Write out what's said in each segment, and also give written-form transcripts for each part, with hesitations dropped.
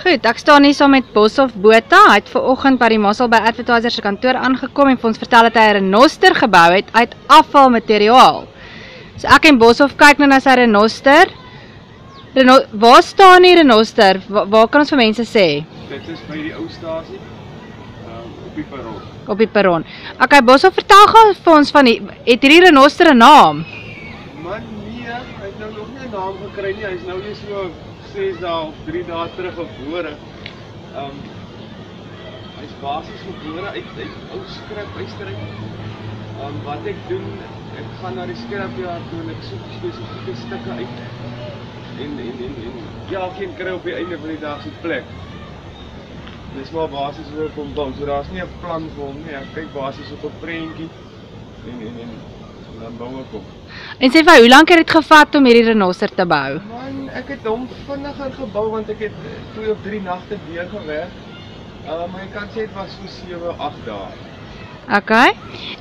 Goed, ek staan hier saam met Boshoff Botha. Hy het vanoggend by die Mosselbaai Advertisers se kantoor aangekom en vir ons vertel dat hy 'n renoster gebou het uit afvalmateriaal. So ek en Boshoff kyk nou na sy renoster. Waar staan die renoster? Waar kan ons vir mense sê? Dit is by die ou stasie op die perron. Op die perron. Okay, Boshoff, vertel gou vir ons van het hierdie renoster 'n naam? Man, nee, hy het nou nog nie 'n naam gekry nie. Hy's nou net so 6 dae of 3 dae terug gebore. Hy's basies gebore uit ou skryfwystery. Wat ek doen, ek gaan na die skryfjaar toe en ek soek spesifieke stukke uit. En ja, geen kry op die einde van die dag se plek. Dis maar basies hoe ek hom bou. So daar's nie 'n plan vir hom nie. Ek kyk basies op 'n prentjie en dan bou ek hom. En sê vir hoe lank het dit gevat om hierdie renoster te bou? Ek het hom vinniger gebou want ek het 2 of 3 nagte weer gewerk. Maar ek kan sê dit was so 7-8 dae. Okay.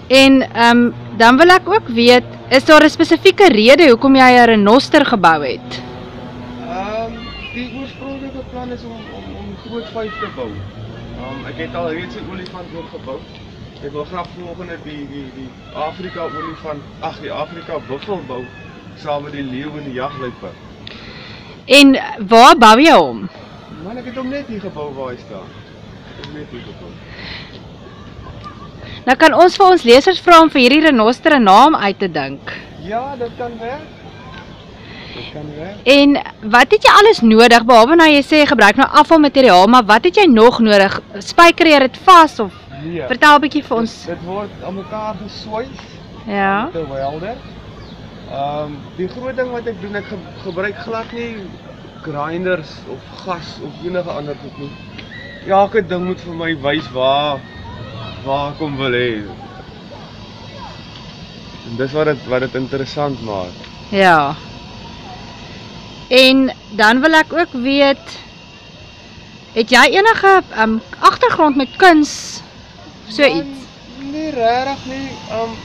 En dan wil ek ook weet, is daar 'n spesifieke rede hoekom jy 'n renoster gebou het? Die oorspronklike plan is om groot 5 te bou. Ek het al reeds 'n olifant ook gebou. Ek wil graag volgende die Afrika olifant, die Afrika buffel bou saam met die leeu en die jagluiperd. En waar bou jy hom? Man, ek het hom net hier gebou waar hy staan. Nou kan ons vir ons lesers vra om vir hierdie renoster 'n naam uit te dink. Ja, dit kan werk. En wat het jy alles nodig behalwe nou jy sê gebruik nou afvalmateriaal, maar wat het jy nog nodig? Spyker jy dit vas of nee, vertel 'n bietjie vir ons. Dit word aan mekaar gesweis. Ja. Met 'n welder. Die groot ding wat ek doen, ek gebruik glad nie grinders of gas of enige ander goed nie. Elke ding moet vir my wys waar kom wil hê. En dis wat dit interessant maak. Ja. En dan wil ek ook weet, het jy enige agtergrond met kuns of so iets? Nee, regtig nie.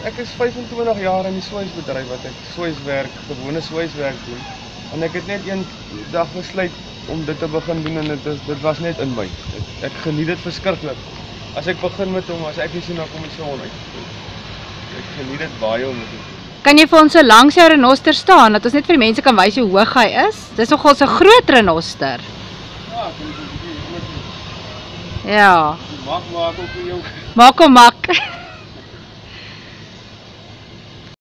Ek is 25 jaar in die sweisbedryf wat ek gewone sweiswerk doen. En ek het net eendag besluit om dit te begin doen en dit was net in my. Ek geniet dit verskriklik. As ek begin met hom, as ek nie sien dan kom dit son uit. Ek geniet dit baie om dit. Kan jy vir ons so langs jou renoster staan dat ons net vir die mense kan wys hoe hoog hy is? Dis nogal so 'n groot renoster. Ja, ek dink dit is 'n groot. Ja. Maak hom mak.